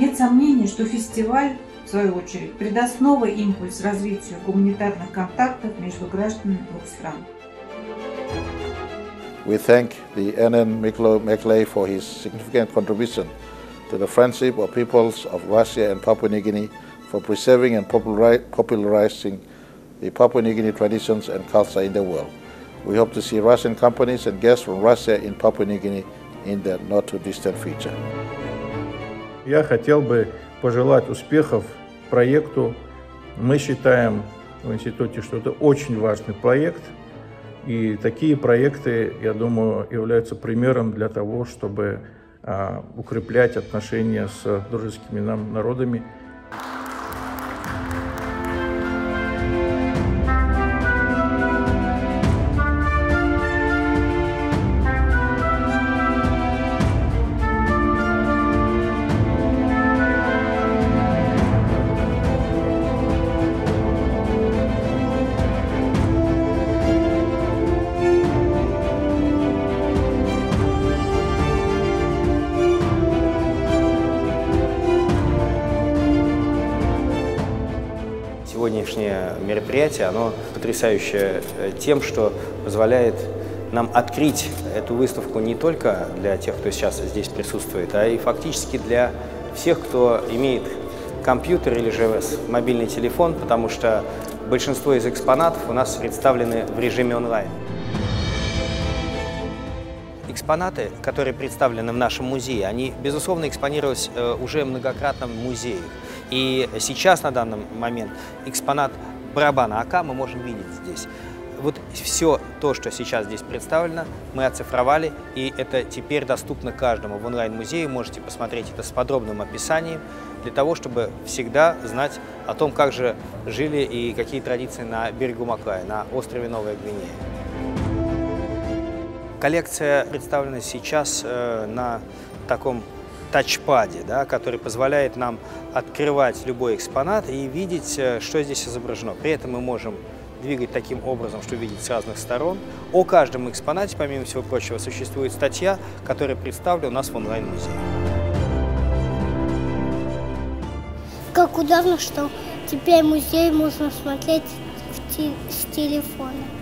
Нет сомнений, что фестиваль, в свою очередь, придаст новый импульс развитию гуманитарных контактов между гражданами двух стран. We thank the NN Miklay for his significant contribution to the friendship of peoples of Russia and Papua New Guinea, for preserving and popularizing the Papua New Guinea traditions and culture in the world. We hope to see Russian companies and guests from Russia in Papua New Guinea in the not too distant future. Я хотел бы пожелать успехов проекту. Мы считаем в институте, что это очень важный проект. И такие проекты, я думаю, являются примером для того, чтобы укреплять отношения с дружескими нам народами. Сегодняшнее мероприятие, оно потрясающее тем, что позволяет нам открыть эту выставку не только для тех, кто сейчас здесь присутствует, а и фактически для всех, кто имеет компьютер или же мобильный телефон, потому что большинство из экспонатов у нас представлены в режиме онлайн. Экспонаты, которые представлены в нашем музее, они, безусловно, экспонировались уже многократно в музеях. И сейчас, на данный момент, экспонат барабана Ака мы можем видеть здесь. Вот все то, что сейчас здесь представлено, мы оцифровали, и это теперь доступно каждому в онлайн-музее. Можете посмотреть это с подробным описанием, для того, чтобы всегда знать о том, как же жили и какие традиции на берегу Маклая, на острове Новая Гвинея. Коллекция представлена сейчас на таком тачпаде, да, который позволяет нам открывать любой экспонат и видеть, что здесь изображено. При этом мы можем двигать таким образом, что видеть с разных сторон. О каждом экспонате, помимо всего прочего, существует статья, которая представлена у нас в онлайн-музее. Как удобно, что теперь музей можно смотреть с телефона.